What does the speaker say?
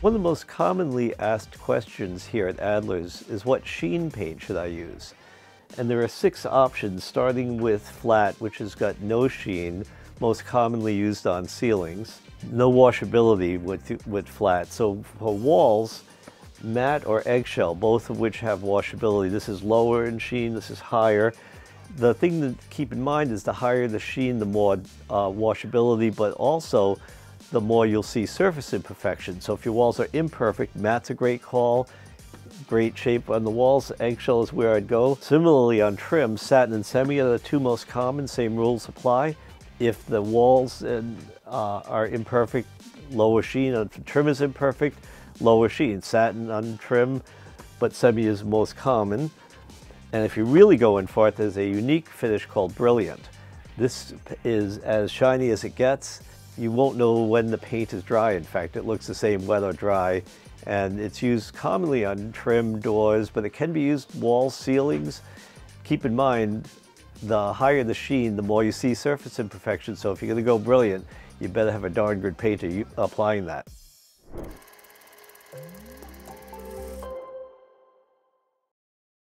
One of the most commonly asked questions here at Adler's is what sheen paint should I use? And there are 6 options, starting with flat, which has got no sheen, most commonly used on ceilings. No washability with flat. So for walls, matte or eggshell, both of which have washability. This is lower in sheen, this is higher. The thing to keep in mind is the higher the sheen, the more washability, but also the more you'll see surface imperfection. So if your walls are imperfect, matte's a great call, great shape on the walls, eggshell is where I'd go. Similarly on trim, satin and semi are the 2 most common, same rules apply. If the walls are imperfect, lower sheen. If trim is imperfect, lower sheen. Satin on trim, but semi is most common. And if you're really going for it, there's a unique finish called Brilliant. This is as shiny as it gets. You won't know when the paint is dry. In fact, it looks the same wet or dry, and it's used commonly on trim, doors, but it can be used walls, ceilings. Keep in mind, the higher the sheen, the more you see surface imperfection. So if you're going to go Brilliant, you better have a darn good painter applying that.